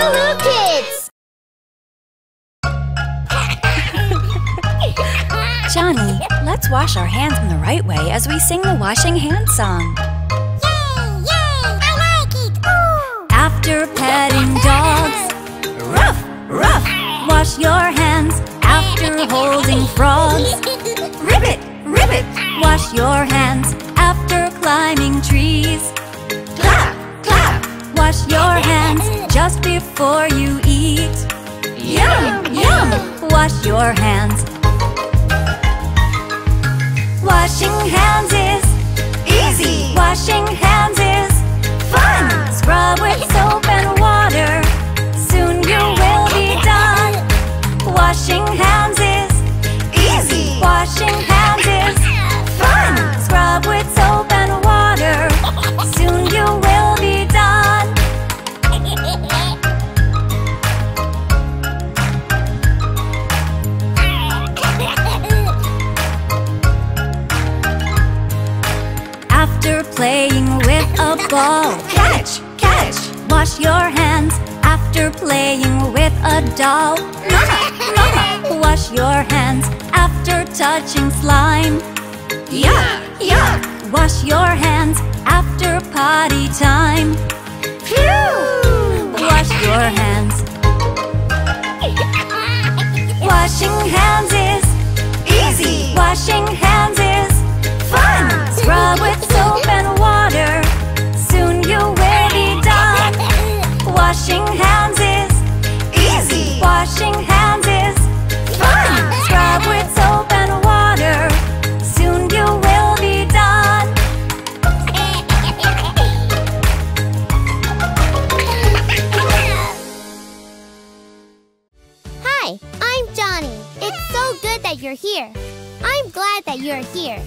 Lulu Kids! Johnny, let's wash our hands in the right way as we sing the washing hands song. Yay, yay, I like it, ooh! After petting dogs, ruff, ruff, wash your hands. After holding frogs, ribbit, ribbit, wash your hands. After climbing trees, clap, clap, wash your hands. Just before you eat, yum, yum, wash your hands. Washing hands is easy. Washing hands is fun. Scrub with soap and water. Soon you will be done. Washing hands is easy. Washing hands is fun. Scrub with soap and water. Soon you will be done. After playing with a ball, catch, catch, wash your hands. After playing with a doll, mama, mama, wash your hands. After touching slime, yuck, yuck, wash your hands. After potty time, phew, wash your hands. Washing hands is easy. Washing hands is fun. Scrub with soap and water. Soon you will be done. Washing hands is easy. Washing hands is fun. Scrub with soap and water. Soon you will be done. Hi, I'm Johnny. It's so good that you're here. I'm glad that you're here.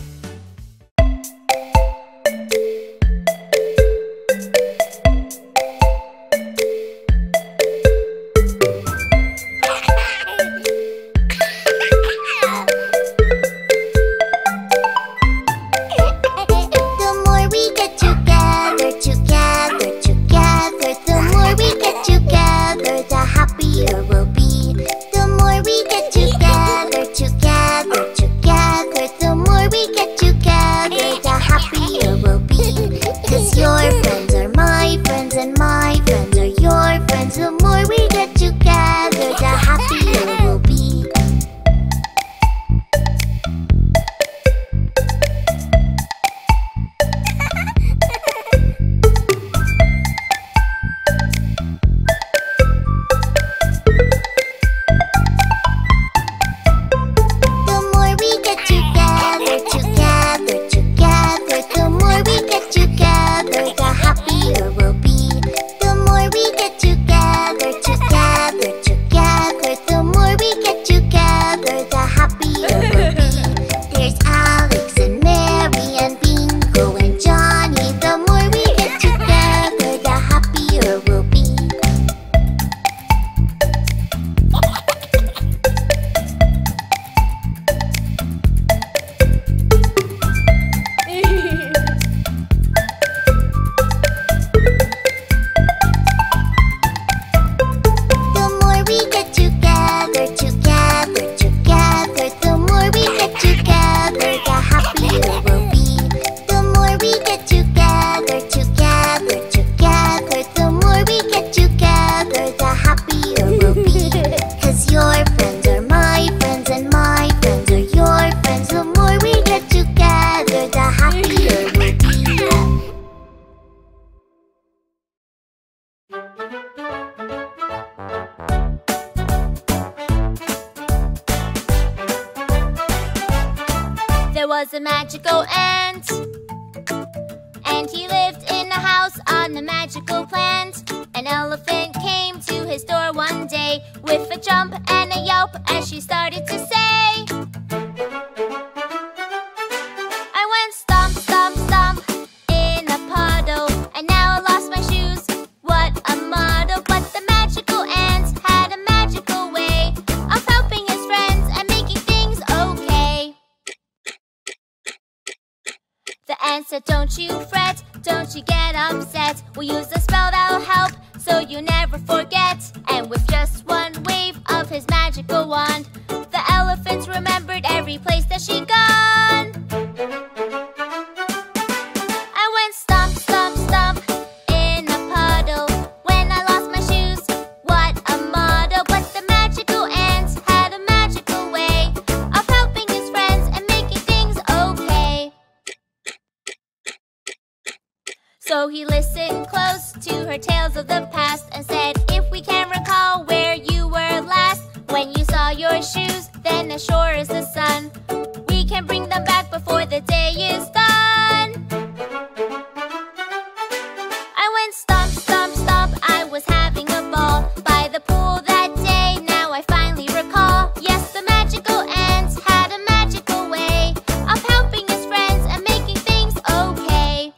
Don't you fret, don't you get upset. We'll use a spell that'll help, so you never never forget. And with just one wave of his magical wand, the elephants remembered every place that she'd gone. I went stomp, stomp, stomp in a puddle when I lost my shoes. What a muddle! But the magical ant had a magical way of helping his friends and making things okay. So he listened close to her tales of the past and said, if we can recall where you were last, when you saw your shoes, then as sure as the sun, we can bring them back before the day is done. I went stomp, stomp, stomp. I was having a ball by the pool that day. Now I finally recall. Yes, the magical ant had a magical way of helping his friends and making things okay.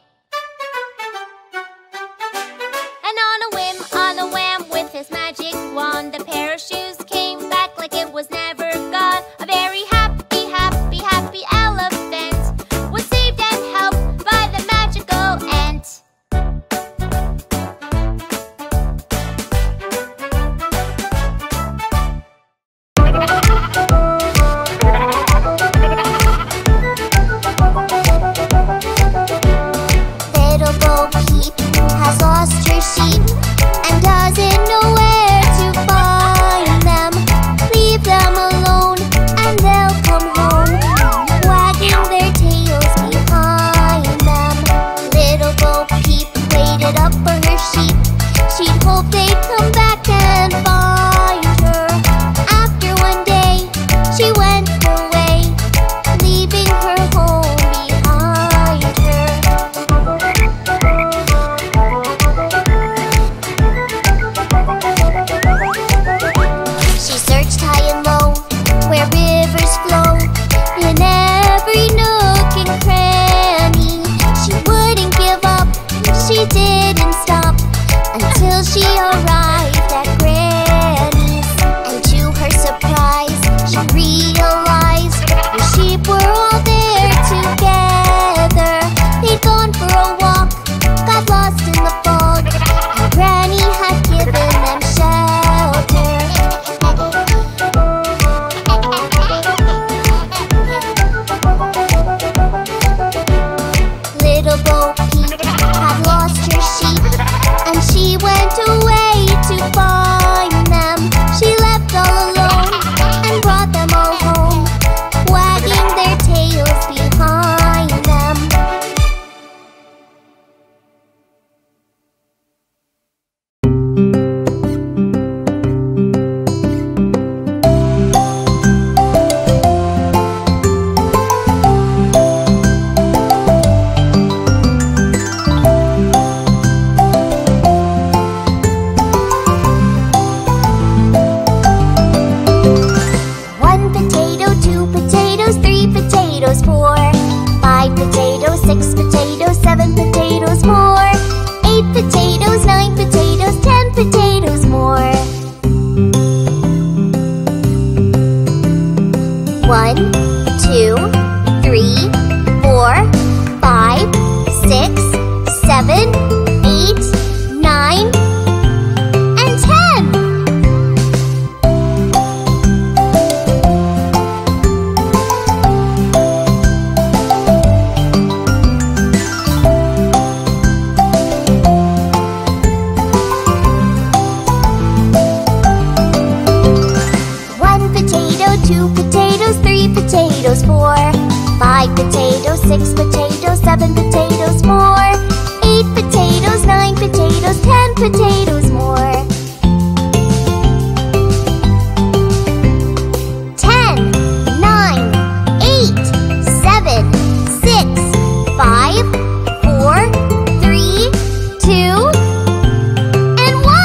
And on a whim, on a wham, with his magic wand, the pair of shoes came back like it was never gone. A very happy, happy, happy elephant was saved and helped by the magical ant. Little Bo Peep has lost her sheep and doesn't know where to find them. Leave them alone and they'll come home, wagging their tails behind them. Little Bo Peep waited up for her sheep. She'd hoped they'd come back and find her. After one day, she went away, leaving her home behind her. She searched high and low, where rivers flow, in every nook and cranny. She wouldn't give up, she didn't stop, until she arrived at Granny's. And to her surprise, she realized the sheep were all there together. They'd gone for a walk, got lost in the fog, and Granny had given them shelter. Little Bo Peep had lost her sheep, and she went away to find them. She left all alone and brought them all home, wagging their tails behind them. One potato, two potatoes, three potatoes, four, five potatoes, six potatoes, seven potatoes more, eight potatoes, nine potatoes, 10 potatoes more. One, two, three, four, five, six, seven, 8, 9, and 10. One potato, two potatoes, three potatoes, four, five potatoes, six potatoes, seven potatoes more, eight potatoes, nine potatoes, 10 potatoes more. 10, 9, 8, 7, 6, 5, 4, 3, 2, and 1.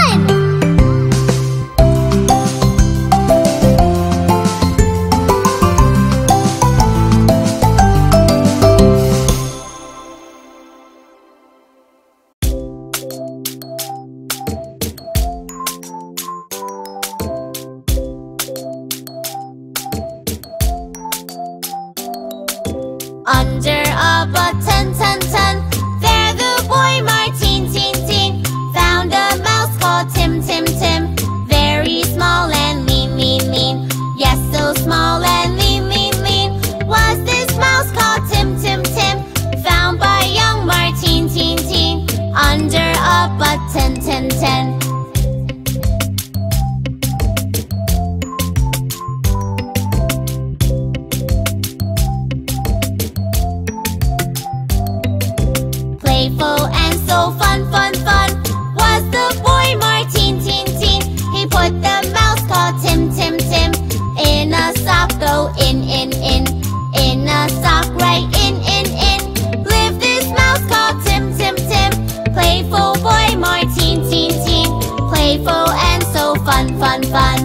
fun, fun.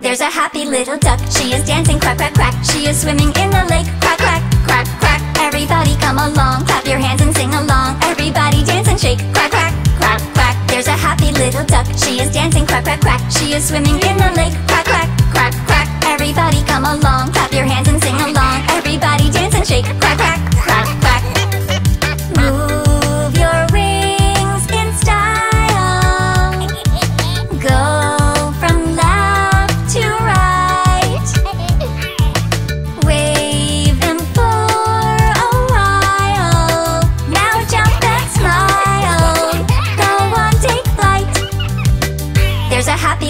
There's a happy little duck. She is dancing, quack, quack, quack. She is swimming in the lake, quack, quack, quack, quack. Everybody come along, clap your hands and sing along. Everybody dance and shake, quack, quack, quack, quack. There's a happy little duck. She is dancing, quack, quack, quack. She is swimming in the lake, quack, quack, quack, quack. Everybody come along, clap your hands and sing along. Everybody dance and shake, quack, quack, quack, quack. Move your rings in style. Go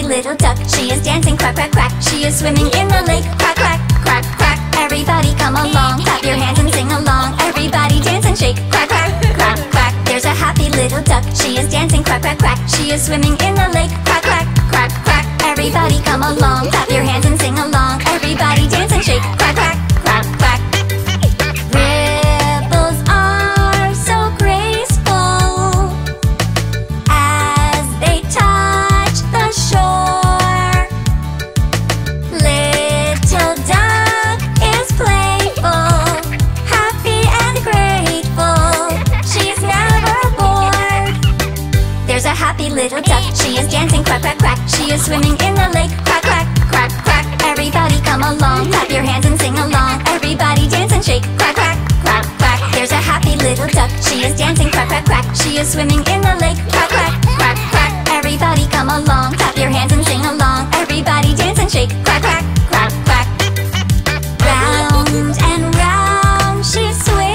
little duck, she is dancing, quack, quack, quack. She is swimming in the lake, quack, quack, quack, quack. Everybody come along, clap your hands and sing along. Everybody dance and shake, quack, quack, quack, quack. There's a happy little duck, she is dancing, quack, quack, quack. She is swimming in the lake, quack, quack, quack, quack. Everybody come along, clap your hands and sing along. Everybody dance and shake, quack, quack, quack, quack. Ripples are so graceful as they touch the shore. Little duck, she is dancing, quack, quack, quack. She is swimming in the lake, quack, quack, quack, quack. Everybody come along, clap your hands and sing along. Everybody dance and shake, quack, quack, quack, quack. There's a happy little duck, she is dancing, quack, quack, quack. She is swimming in the lake, quack, quack, quack, quack. Everybody come along, clap your hands and sing along. Everybody dance and shake, quack, quack, quack, quack. Round and round she swims.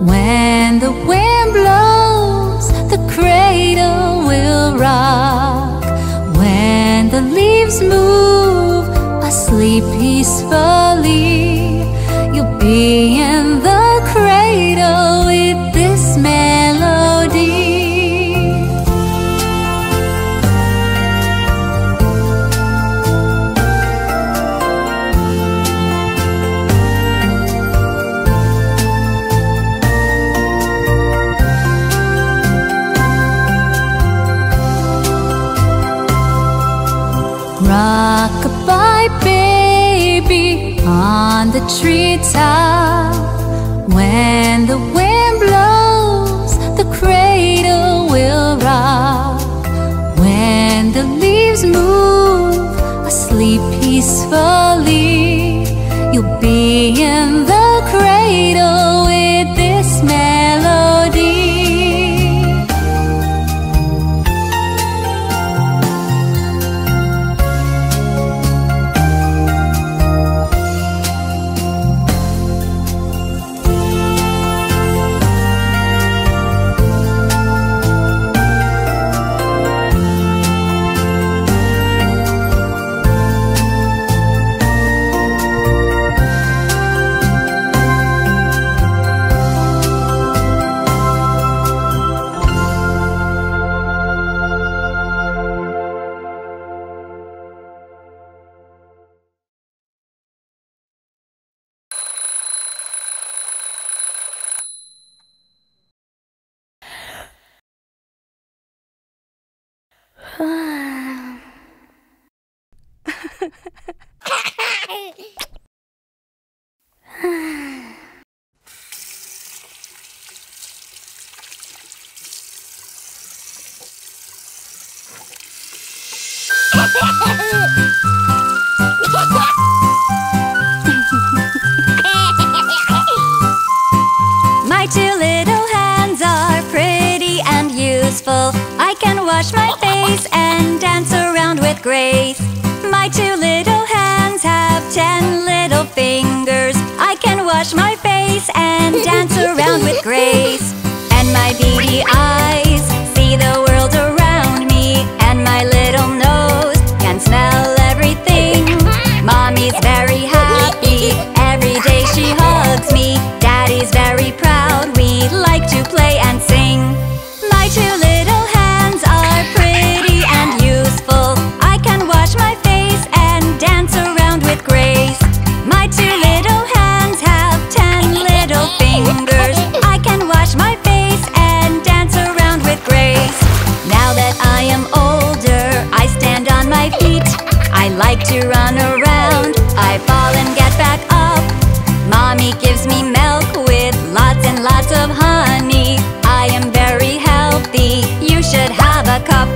When the wind blows, the cradle will me peacefully. You'll be in the cradle with this melody. Rock-a-bye, baby, on the treetop. When the wind blows, the cradle will rock. When the leaves move, asleep peacefully, you'll be in the cradle with this melody. My two little hands are pretty and useful. I can wash my face and dance around with grace. My two little hands have 10 little fingers. I can wash my face and dance around with grace. And my beady eyes see the world around me. And my little nose can smell everything. Mommy's very happy, every day she hugs me. Daddy's very proud, we like to play and sing. My two little hands are pretty and useful. I can wash my face and dance around with grace. My two little hands have 10 little fingers. I can wash my face and dance around with grace. Now that I am older, I stand on my feet. I like to run around, I fall and get back up. Mommy gives me milk with lots and lots of honey. I am very healthy, you should have a cup.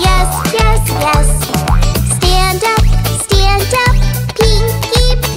Yes. Stand up, Pinky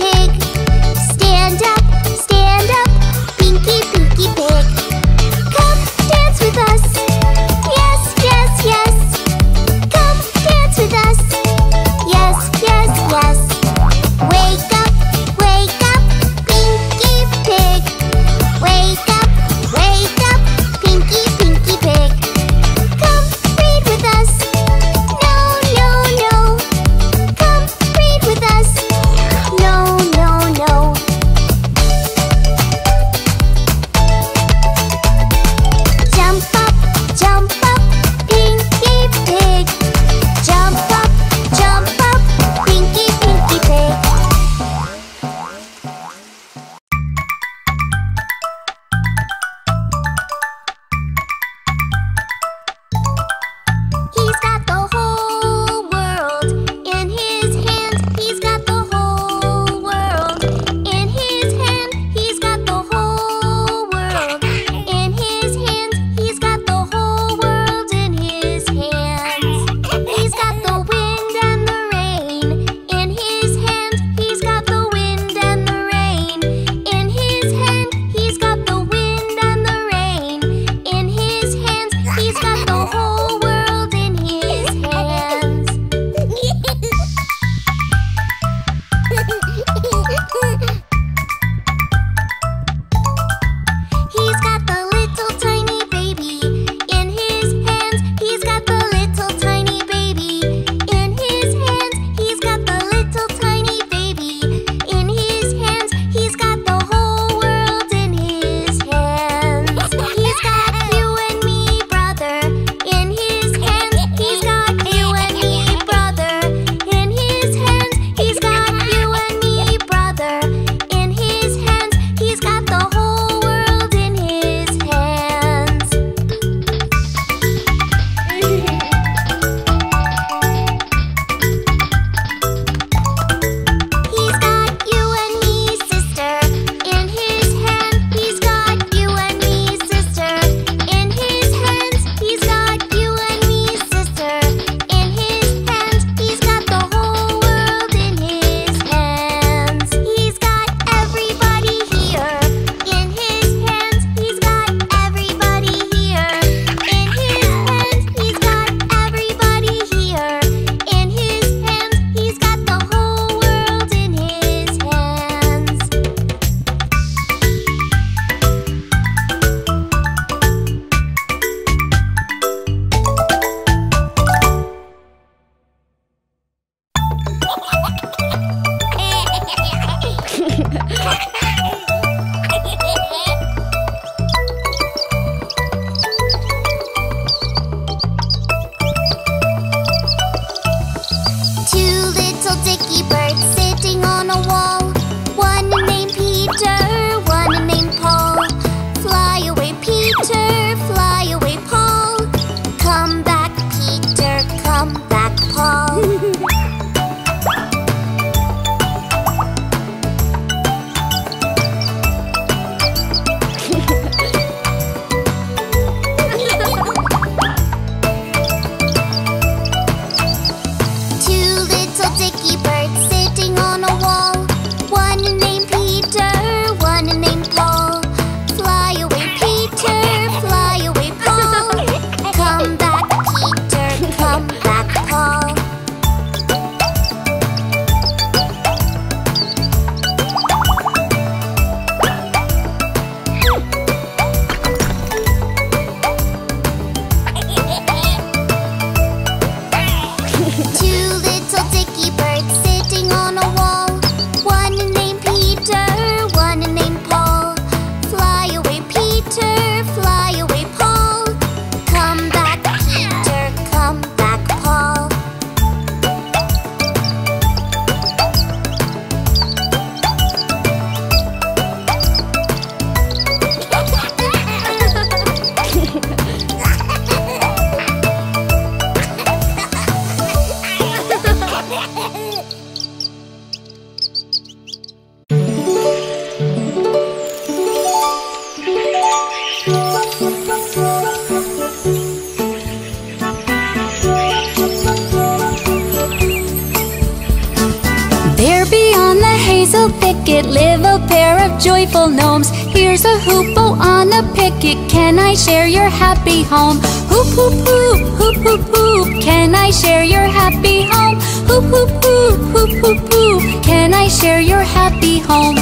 There beyond the hazel thicket live a pair of joyful gnomes. Here's a hoopoe on a picket, can I share your happy home? Hoop hoop hoop, hoop hoop hoop, can I share your happy home? Hoop hoop hoop, hoop hoop hoop, can I share your happy home?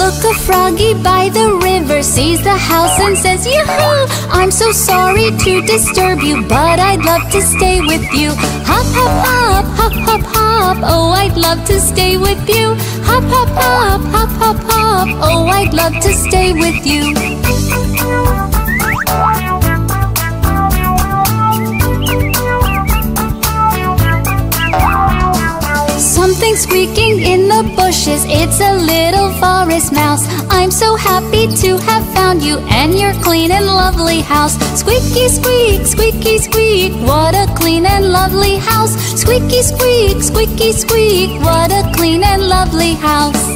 Look, a froggy by the river sees the house and says, yoo-hoo! I'm so sorry to disturb you, but I'd love to stay with you. Hop, hop, hop, hop, hop, hop, oh, I'd love to stay with you. Hop, hop, hop, hop, hop, hop, oh, I'd love to stay with you. Something's squeaking in the bushes, it's a little forest mouse. I'm so happy to have found you and your clean and lovely house. Squeaky squeak, squeaky squeak, what a clean and lovely house. Squeaky squeak, squeaky squeak, what a clean and lovely house.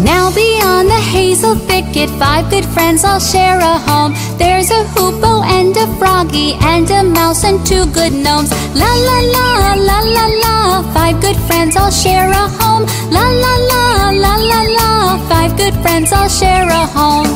Now beyond the hazel thicket, five good friends all share a home. There's a hoopoe and a froggy and a mouse and two good gnomes. La la la, la la la, five good friends all share a home. La la la, la la la, five good friends all share a home.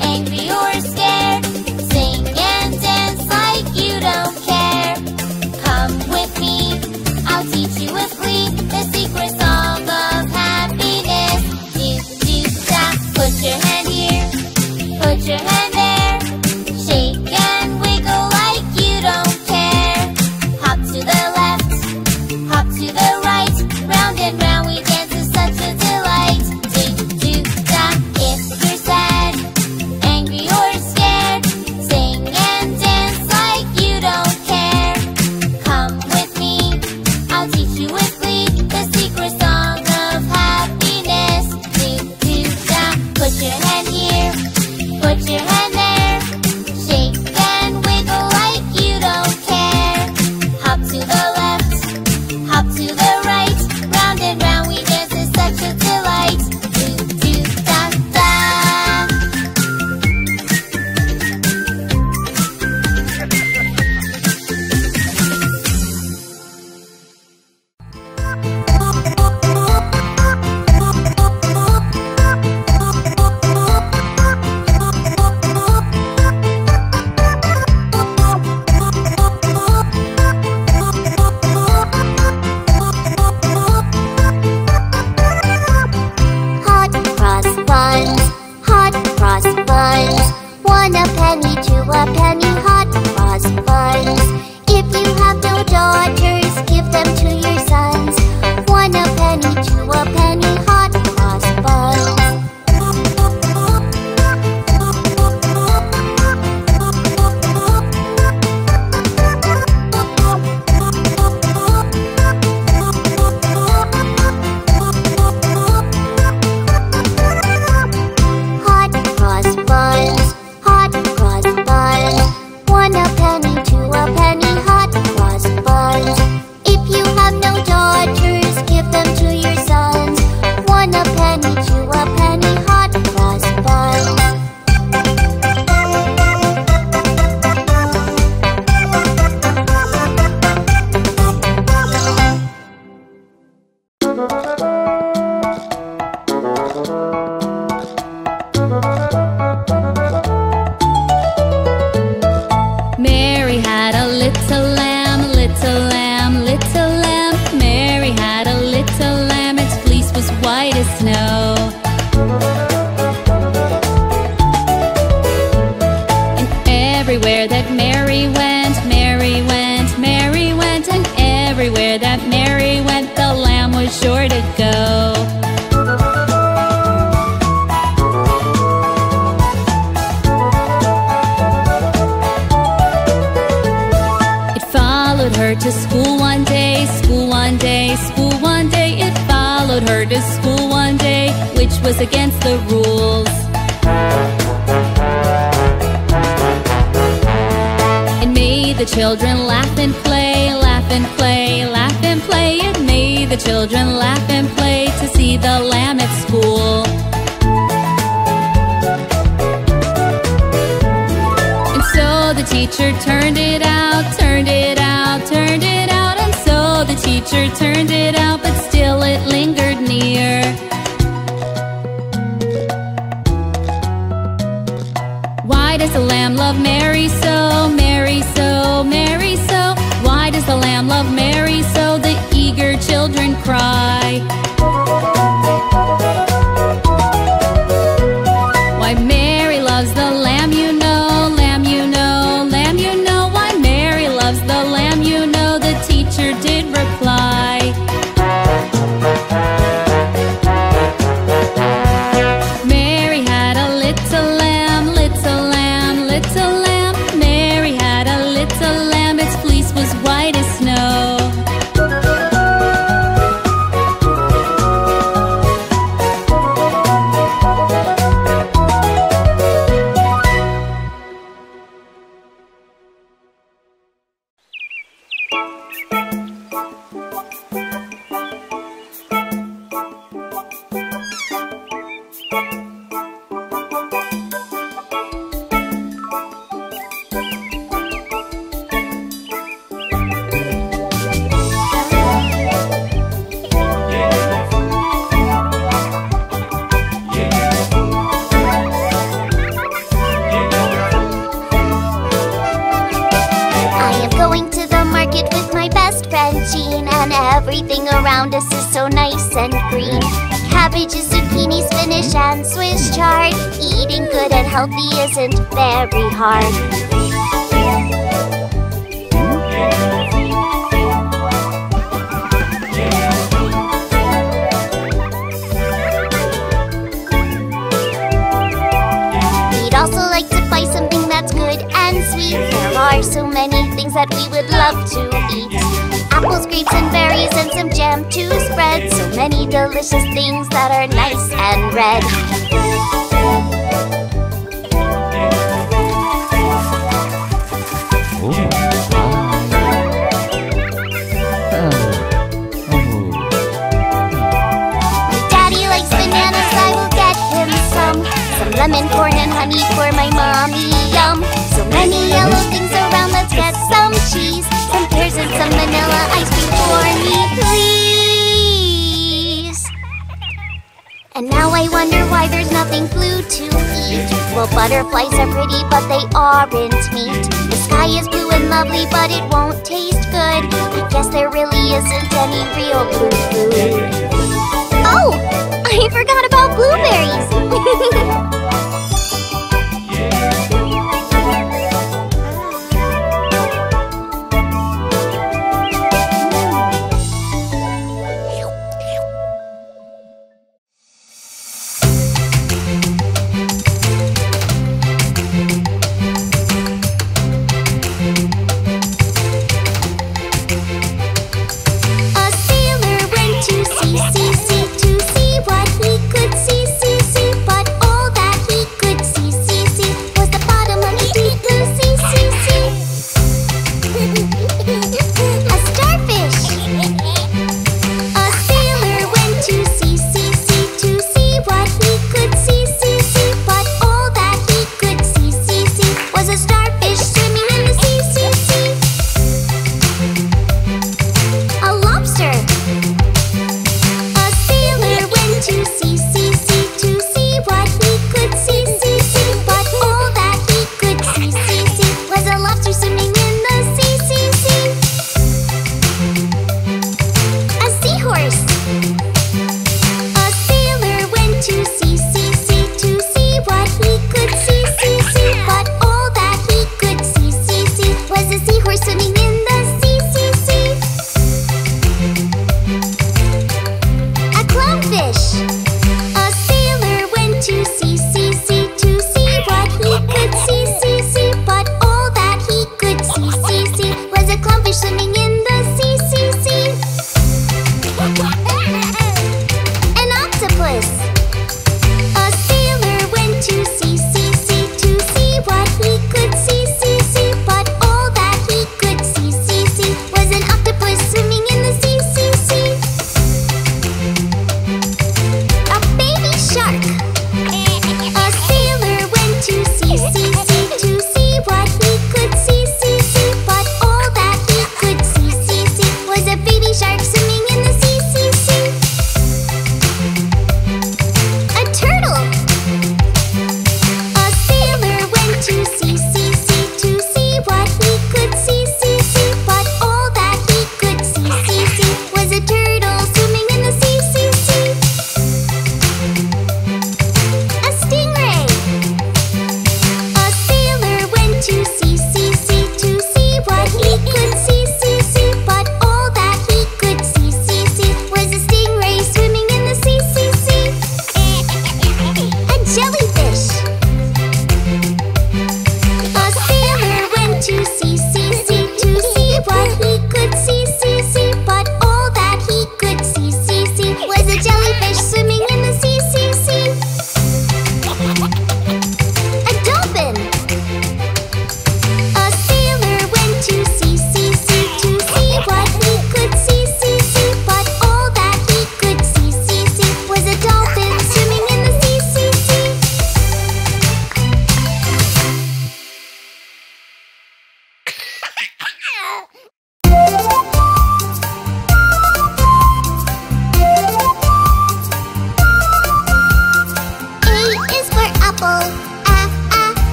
Angry or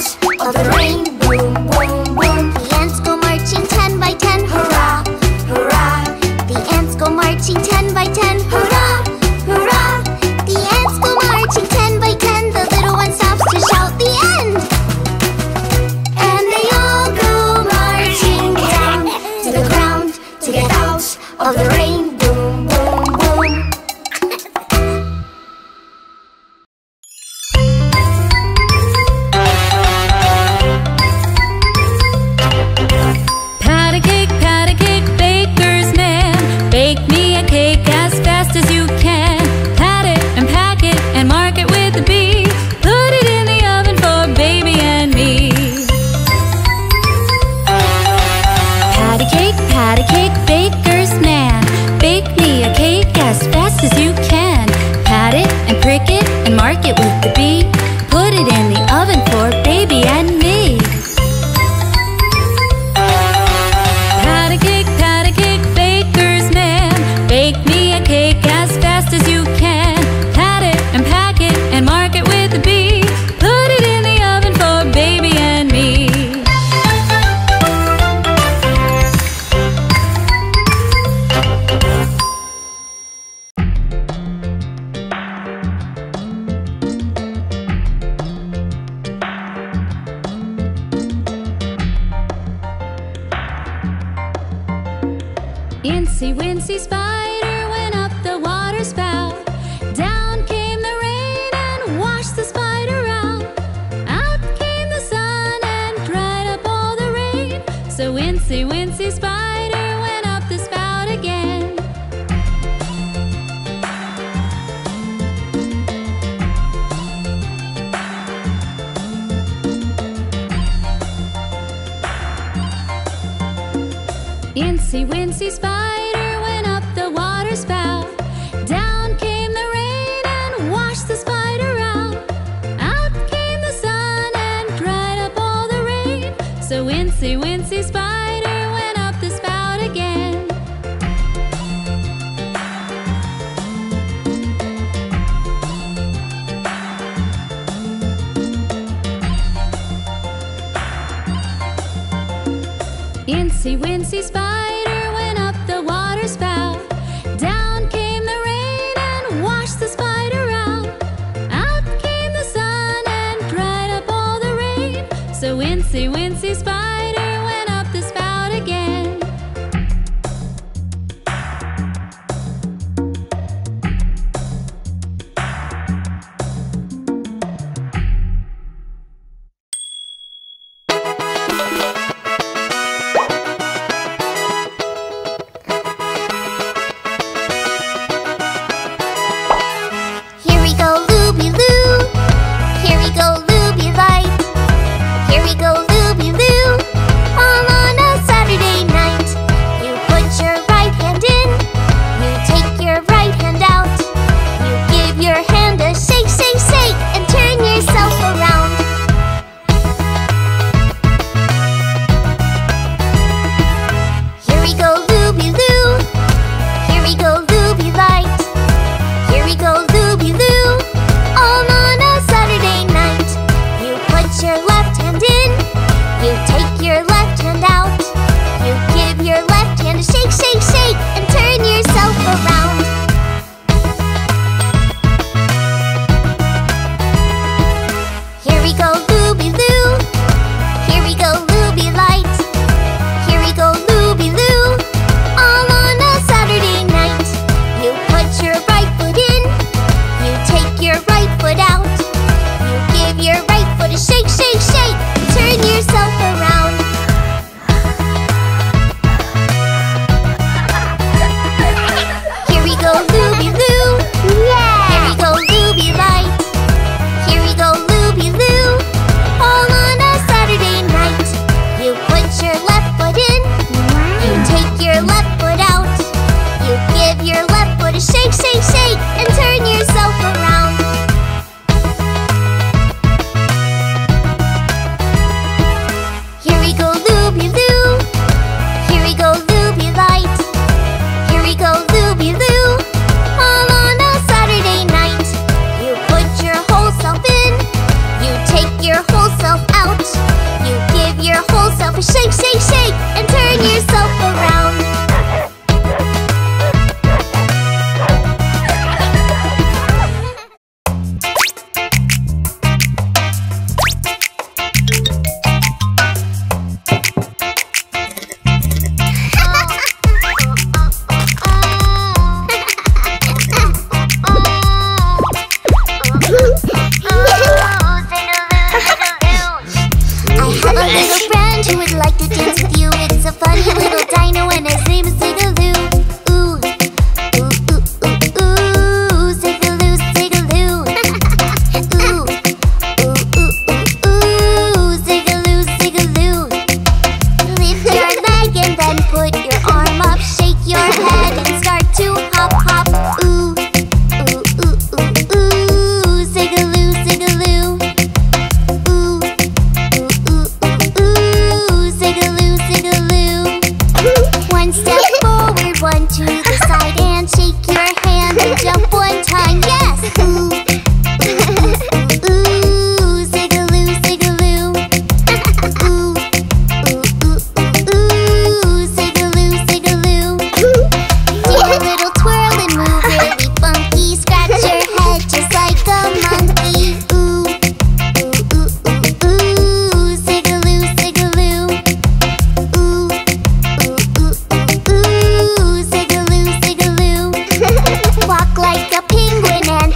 march of the rain. Boom, boom, boom. The ants go marching 10 by 10. Hurrah, hurrah. The ants go marching 10 by 10. Hurrah, hurrah. The ants go marching 10 by 10. The little one stops to shout the end. And they all go marching down to the ground to get out of the rain. Incy Wincy Spider went up the water spout. Down came the rain and washed the spider out. Out came the sun and dried up all the rain. So Incy Wincy Spider went up the spout again. Incy Wincy Spider went up the water spout. Down came the rain and washed the spider out. Out came the sun and dried up all the rain. So Incy Wincy Spider went up the spout again. Incy Wincy Spider went up the water spout. Down came the rain and washed the spider out. Out came the sun and dried up all the rain. So Incy Wincy Spider went up the spout again. Foot out. You give your right foot a shake, shake, shake. Turn yourself around. a little friend who would like to dance with you. It's a funny little dino and his name is Ziggaloo. Ooh, ooh, ooh, ooh, ooh, Ziggaloo, Ziggaloo. Ooh, ooh, ooh, ooh, ooh, Ziggaloo, Ziggaloo. Lift your leg and then put your arm up. Shake your head and start to hop, hop. Ooh.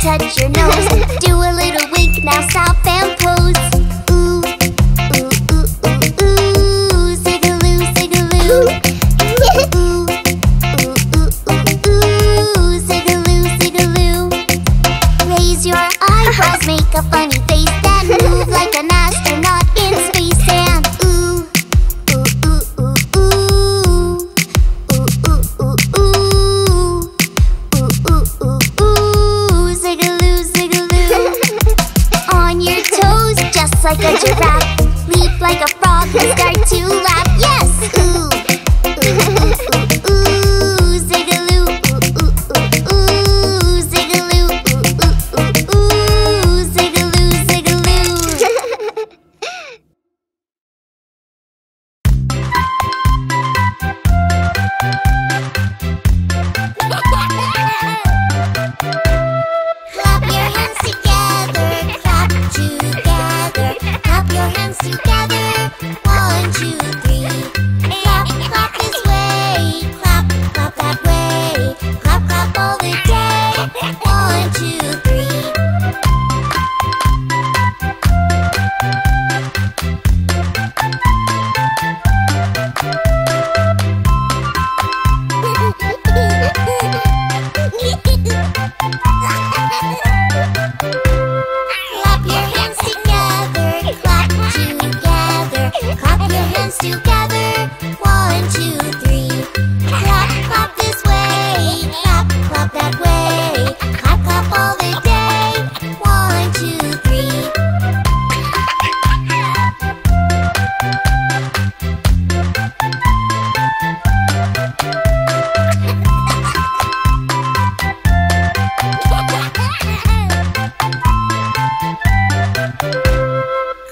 Touch your nose, do a little wink, now stop and pose. Ooh, ooh, ooh, ooh, ooh, Ziggaloo, Ziggaloo. Ooh, ooh, ooh, ooh, ooh, Ziggaloo, Ziggaloo. Raise your eyebrows, make a funny face, then move like an astronaut in space. And ooh, ooh, ooh, ooh, ooh, ooh, ooh, ooh, ooh, ooh, ooh. Like a giraffe, leap like a frog, and start to laugh. Yes, ooh, ooh, ooh, ooh, Ziggaloo, ooh, ooh, ooh, Ziggaloo, ooh, ooh, ooh, Ziggaloo, Ziggaloo. Clap your hands together, clap together. Clap your hands together, 1, 2, 3. Clap, clap this way, clap, clap that way. Clap, clap all the day, 1, 2, 3. Together, 1, 2, 3. Clap, clap this way, clap, clap that way. Clap, clap all the day, 1, 2, 3.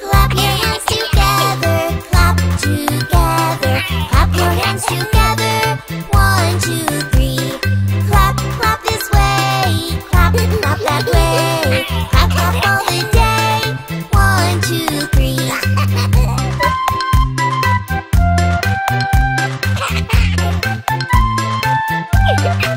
Clap your hands together, clap together, clap your hands together, 1, 2, 3. Clap, clap this way, clap, clap that way. Clap, clap all the day, 1, 2, 3. Geo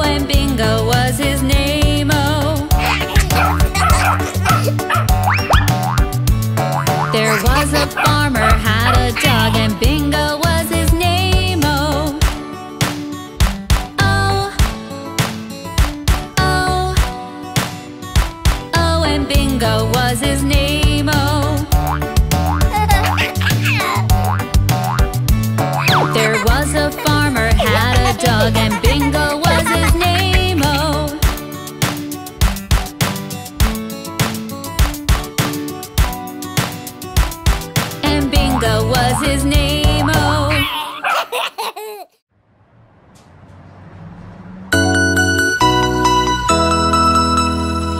and Bingo was his name-o. There was a farmer had a dog, and Bingo was his name-o. Oh, oh, oh, and Bingo was his name-o. There was a farmer had a dog, and Bingo was his name-o. And Bingo was his name-o.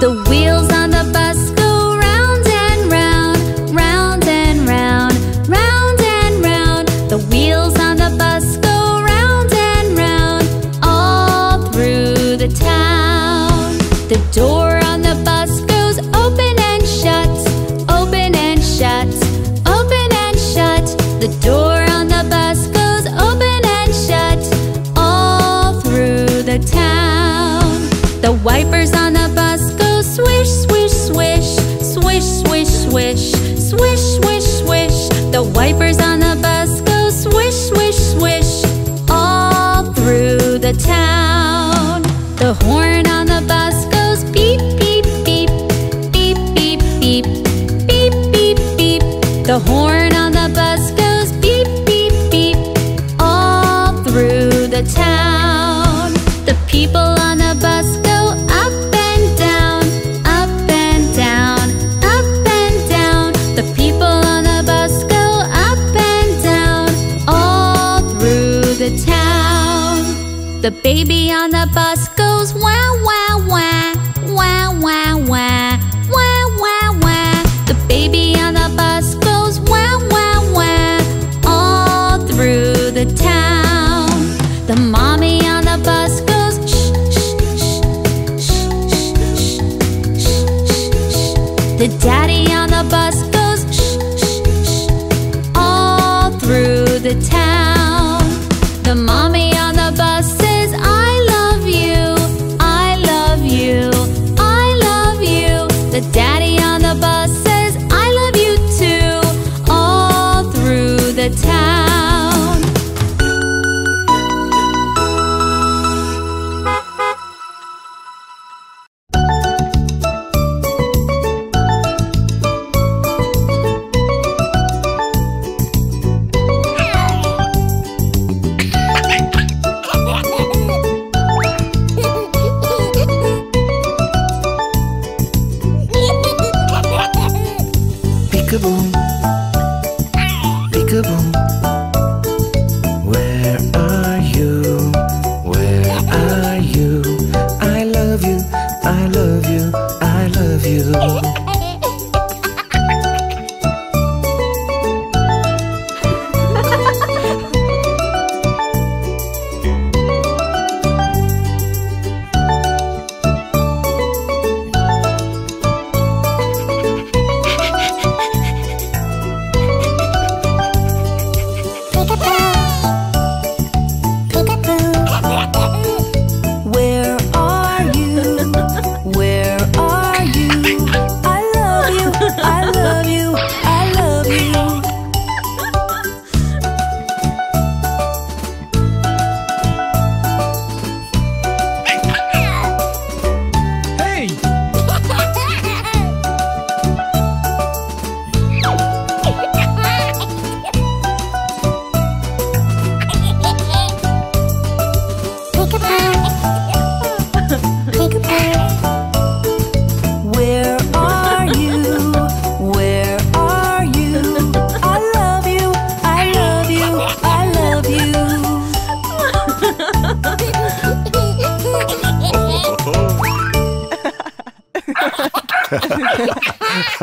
The wheels on the bus go round and round, round and round, round and round. The wheels on the bus go round and round, all through the town. The door on the bus goes open and shut, open and shut, open and shut. The door on the bus goes open and shut, all through the town. The wipers on the bus go swish, swish, swish, swish, swish, swish, swish, swish, swish. The wipers on the bus go swish, swish, swish, all through the town. The horn on the bus goes beep, beep, beep, beep, beep, beep, beep, beep, beep. The horn on the bus goes beep, beep, beep, all through the town. The people on the bus go up and down, up and down, up and down. The people on the bus go up and down, all through the town. The baby on the bus goes wah, wah, wah, wah, wah, wah, wah, wah, wah. The baby on the bus goes wah, wah, wah, all through the town. The mommy on the bus goes shh, shh, shh, shh, shh, shh, shh, shh. The daddy on the bus goes shh, shh, shh, all through the town. The mommy on the bus says I love you, I love you, I love you. The daddy on the bus says I love you too, all through the town.